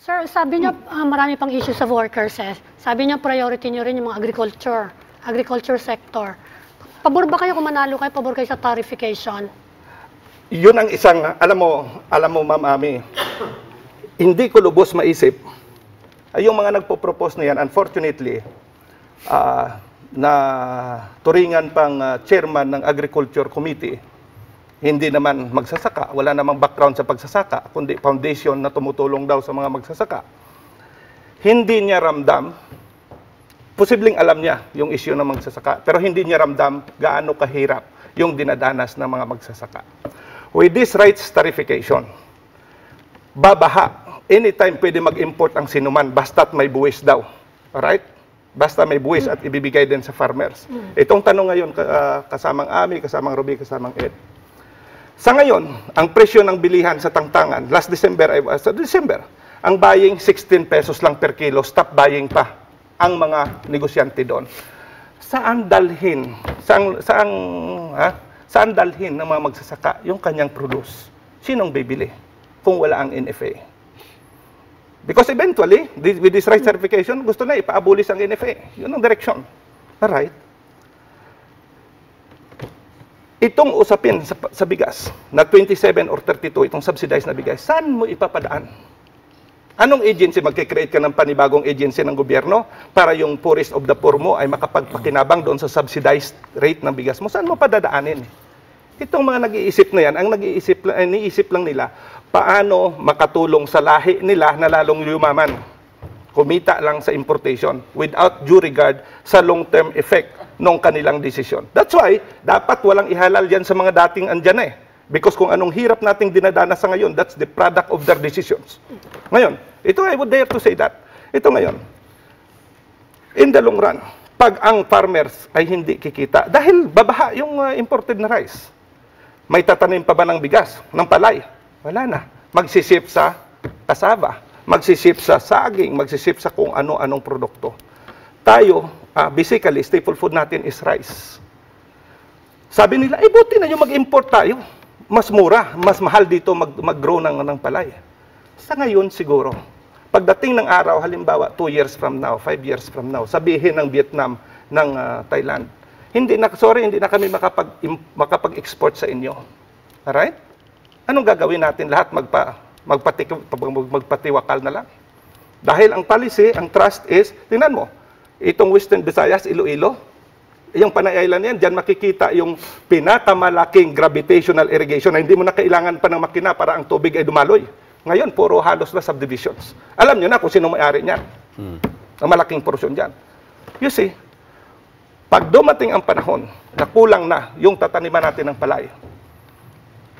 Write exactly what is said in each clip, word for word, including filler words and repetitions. Sir, sabi niyo uh, marami pang issue sa workers eh. Sabi niyo priority niyo rin yung mga agriculture, agriculture sector. Pabor ba kayo kung manalo kayo, pabor kayo sa tarification? Yun ang isang, alam mo, alam mo Ma'am Amy, hindi ko lubos maisip. Ay, yung mga nagpo-propose na yan, unfortunately, uh, na turingan pang uh, chairman ng Agriculture Committee, hindi naman magsasaka, wala namang background sa pagsasaka, kundi foundation na tumutulong daw sa mga magsasaka. Hindi niya ramdam, posibleng alam niya yung issue ng magsasaka, pero hindi niya ramdam gaano kahirap yung dinadanas ng mga magsasaka. With this rights tarification, babaha, anytime pwede mag-import ang sinuman, basta't may buwis daw. Alright? Basta may buwis at ibibigay din sa farmers. Itong tanong ngayon, uh, kasamang Amy, kasamang Ruby, kasamang Ed. Sa ngayon, ang presyo ng bilihan sa tangtangan, last December, uh, sa December, ang buying sixteen pesos lang per kilo, stop buying pa ang mga negosyante doon. Saan dalhin, saan, saan, ha? Saan dalhin ng mga magsasaka yung kanyang produce? Sinong bibili kung wala ang N F A? Because eventually, with this right certification, gusto na ipaabulis ang N F A. Yun ang direksyon. Alright? Itong usapin sa, sa bigas na twenty-seven or thirty-two, itong subsidized na bigas, saan mo ipapadaan? Anong agency? Magkikreate ka ng panibagong agency ng gobyerno para yung poorest of the poor mo ay makapagpakinabang doon sa subsidized rate ng bigas mo. Saan mo padadaanin? Itong mga nag-iisip na yan, ang nag-iisip ay niisip lang nila paano makatulong sa lahi nila na lalong yumaman. Kumita lang sa importation without due regard sa long-term effect ng kanilang desisyon. That's why, dapat walang ihalal yan sa mga dating andyan eh. Because kung anong hirap nating dinadana sa ngayon, that's the product of their decisions. Ngayon, ito I would dare to say that. Ito ngayon, in the long run, pag ang farmers ay hindi kikita, dahil babaha yung uh, imported na rice, may tatanim pa ba ng bigas, ng palay? Wala na. Magsisip sa kasava. Magsisip sa saging, magsisip sa kung ano-anong produkto. Tayo, uh, basically, staple food natin is rice. Sabi nila, eh buti na yung mag-import tayo. Mas mura, mas mahal dito mag-grow ng, ng palay. Sa ngayon siguro, pagdating ng araw, halimbawa two years from now, five years from now, sabihin ng Vietnam, ng uh, Thailand, hindi na, sorry, hindi na kami makapag, makapag-export sa inyo. Alright? Anong gagawin natin lahat? Magpa- Magpati, magpatiwakal na lang. Dahil ang policy, ang trust is, tingnan mo, itong Western Visayas, Iloilo, yung Panay-Island yan, dyan makikita yung pinakamalaking gravitational irrigation na hindi mo na kailangan pa ng makina para ang tubig ay dumaloy. Ngayon, puro halos na subdivisions. Alam nyo na kung sino may-ari niyan. Hmm. Ang malaking porsyon dyan. You see, pag dumating ang panahon na kulang na yung tataniman natin ng palay,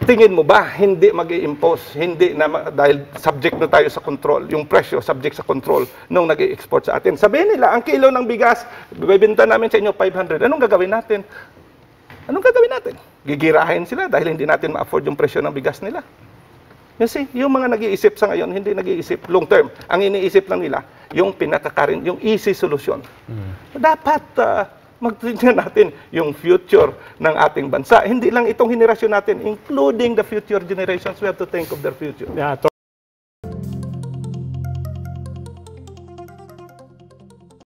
tingin mo ba, hindi mag-i-impose, hindi na, dahil subject na tayo sa control, yung presyo, subject sa control nung nag-i-export sa atin. Sabihin nila, ang kilo ng bigas, bibenta namin sa inyo five hundred. Anong gagawin natin? Anong gagawin natin? Gigirahin sila dahil hindi natin ma-afford yung presyo ng bigas nila. You see, yung mga nag-iisip sa ngayon, hindi nag-iisip long term. Ang iniisip lang nila, yung pinakakarin, yung easy solution. Mm. Dapat... Uh, Magtignan natin yung future ng ating bansa. Hindi lang itong henerasyon natin, including the future generations. We have to think of their future. Yeah,